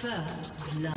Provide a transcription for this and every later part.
First blood.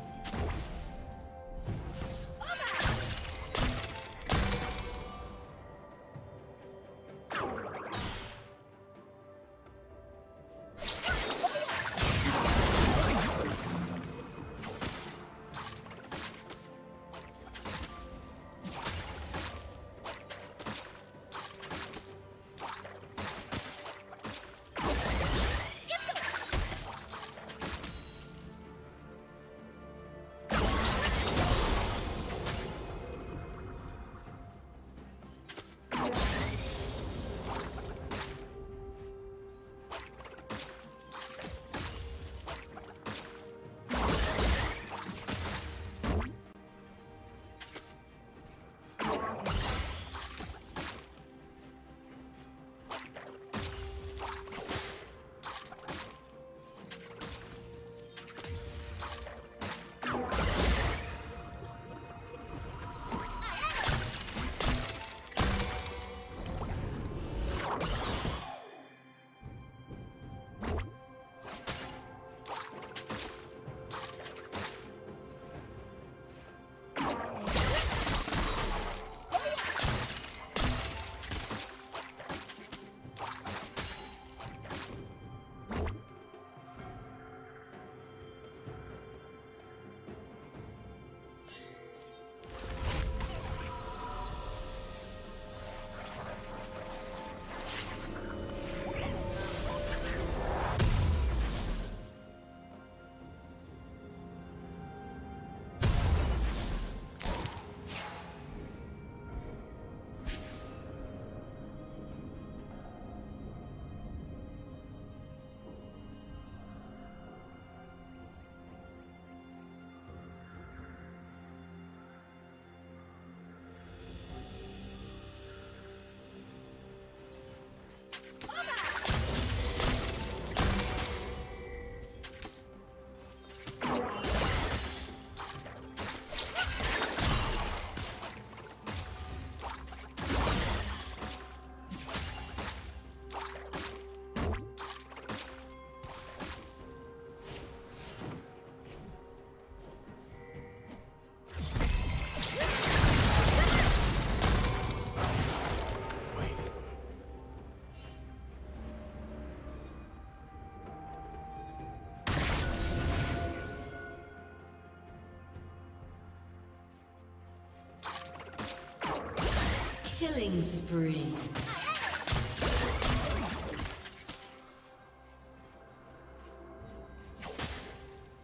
Killing spree.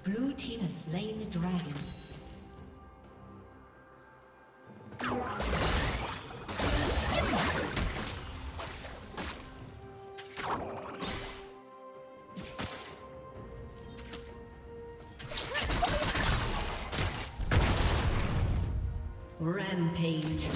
Blue team has slain the dragon. Rampage.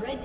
Red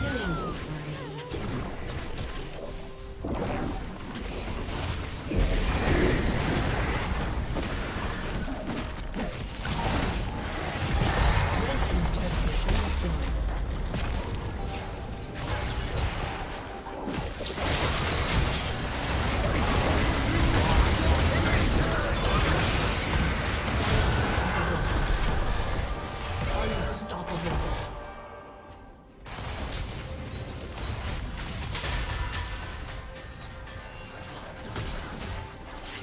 Killing spree.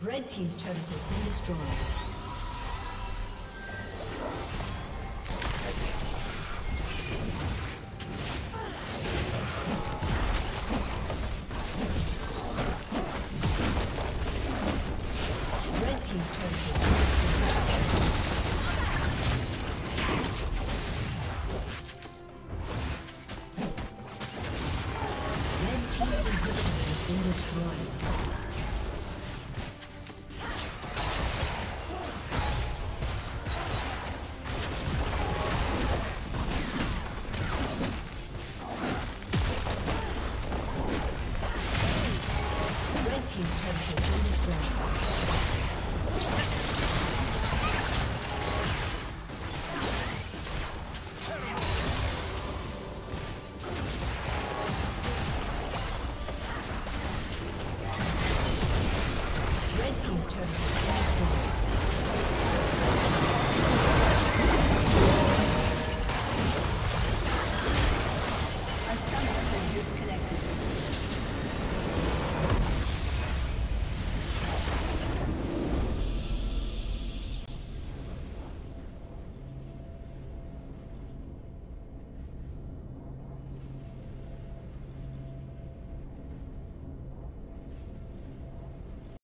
Red team's turret has been destroyed.